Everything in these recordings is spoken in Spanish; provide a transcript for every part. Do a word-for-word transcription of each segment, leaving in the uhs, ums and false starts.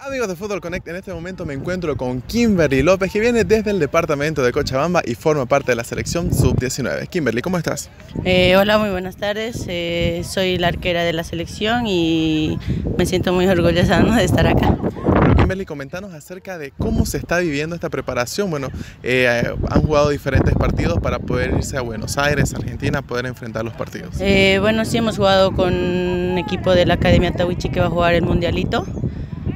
Amigos de Fútbol Connect, en este momento me encuentro con Kimberly López, que viene desde el departamento de Cochabamba y forma parte de la Selección sub diecinueve. Kimberly, ¿cómo estás? Eh, hola, muy buenas tardes. Eh, soy la arquera de la Selección y me siento muy orgullosa, ¿no?, de estar acá. Pero Kimberly, comentanos acerca de cómo se está viviendo esta preparación. Bueno, eh, han jugado diferentes partidos para poder irse a Buenos Aires, Argentina, poder enfrentar los partidos. Eh, bueno, sí, hemos jugado con un equipo de la Academia Tawichi que va a jugar el Mundialito.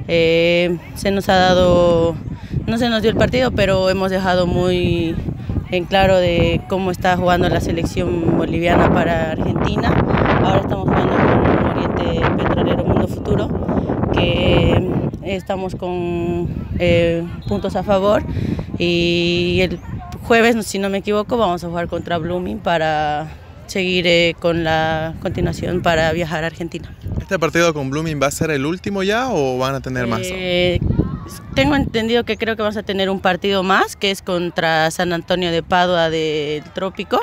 Eh, se nos ha dado, no se nos dio el partido, pero hemos dejado muy en claro de cómo está jugando la selección boliviana para Argentina. Ahora estamos jugando con Oriente Petrolero Mundo Futuro, que estamos con eh, puntos a favor, y el jueves, si no me equivoco, vamos a jugar contra Blooming para seguir eh, con la continuación para viajar a Argentina. ¿Este partido con Blooming va a ser el último ya o van a tener más? Eh, tengo entendido que creo que vamos a tener un partido más, que es contra San Antonio de Padua del Trópico,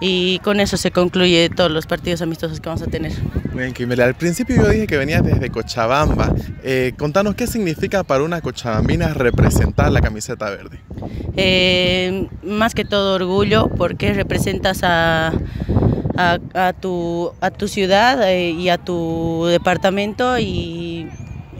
y con eso se concluye todos los partidos amistosos que vamos a tener. Bien, Kimberly, al principio yo dije que venías desde Cochabamba. Eh, contanos, ¿qué significa para una cochabambina representar la camiseta verde? Eh, más que todo orgullo, porque representas a... A, a, tu, a tu ciudad eh, y a tu departamento y,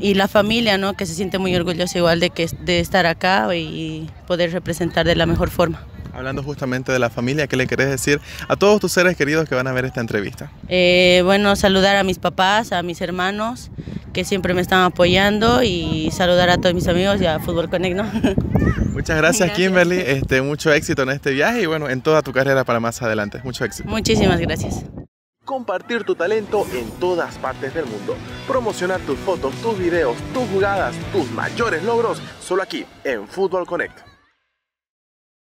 y la familia, ¿no?, que se siente muy orgullosa igual de, que, de estar acá y poder representar de la mejor forma. Hablando justamente de la familia, ¿qué le querés decir a todos tus seres queridos que van a ver esta entrevista? Eh, bueno, saludar a mis papás, a mis hermanos, que siempre me están apoyando, y saludar a todos mis amigos y a Fútbol Connect, ¿no? Muchas gracias, gracias. Kimberly, este, mucho éxito en este viaje y bueno, en toda tu carrera para más adelante. Mucho éxito. Muchísimas gracias. Compartir tu talento en todas partes del mundo. Promocionar tus fotos, tus videos, tus jugadas, tus mayores logros, solo aquí en Fútbol Connect.